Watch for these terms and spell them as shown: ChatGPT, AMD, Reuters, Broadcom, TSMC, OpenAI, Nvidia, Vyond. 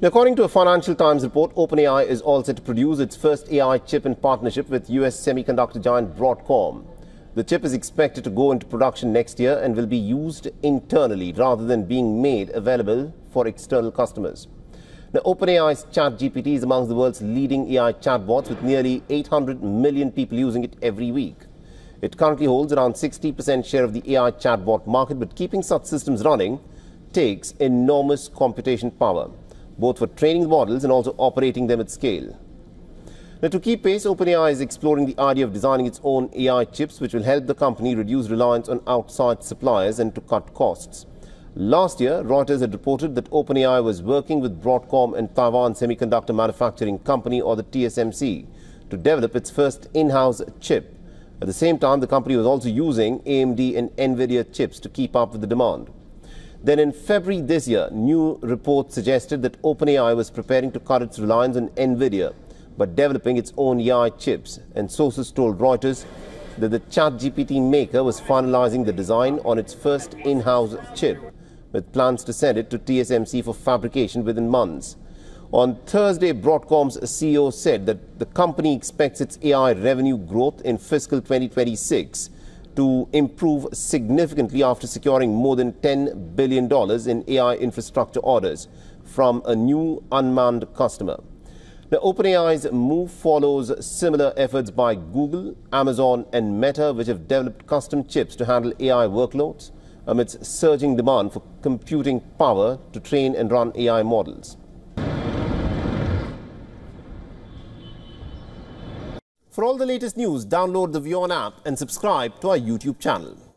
According to a Financial Times report, OpenAI is all set to produce its first AI chip in partnership with US semiconductor giant Broadcom. The chip is expected to go into production next year and will be used internally rather than being made available for external customers. Now, OpenAI's ChatGPT is amongst the world's leading AI chatbots, with nearly 800 million people using it every week. It currently holds around 60% share of the AI chatbot market, but keeping such systems running takes enormous computation power, both for training the models and also operating them at scale. Now, to keep pace, OpenAI is exploring the idea of designing its own AI chips, which will help the company reduce reliance on outside suppliers and to cut costs. Last year, Reuters had reported that OpenAI was working with Broadcom and Taiwan Semiconductor Manufacturing Company, or the TSMC, to develop its first in-house chip. At the same time, the company was also using AMD and Nvidia chips to keep up with the demand. Then in February this year, new reports suggested that OpenAI was preparing to cut its reliance on Nvidia by developing its own AI chips, and sources told Reuters that the ChatGPT maker was finalizing the design on its first in-house chip, with plans to send it to TSMC for fabrication within months. On Thursday, Broadcom's CEO said that the company expects its AI revenue growth in fiscal 2026 to improve significantly after securing more than $10 billion in AI infrastructure orders from a new unmanned customer. Now, OpenAI's move follows similar efforts by Google, Amazon, and Meta, which have developed custom chips to handle AI workloads amidst surging demand for computing power to train and run AI models. For all the latest news, download the Vyond app and subscribe to our YouTube channel.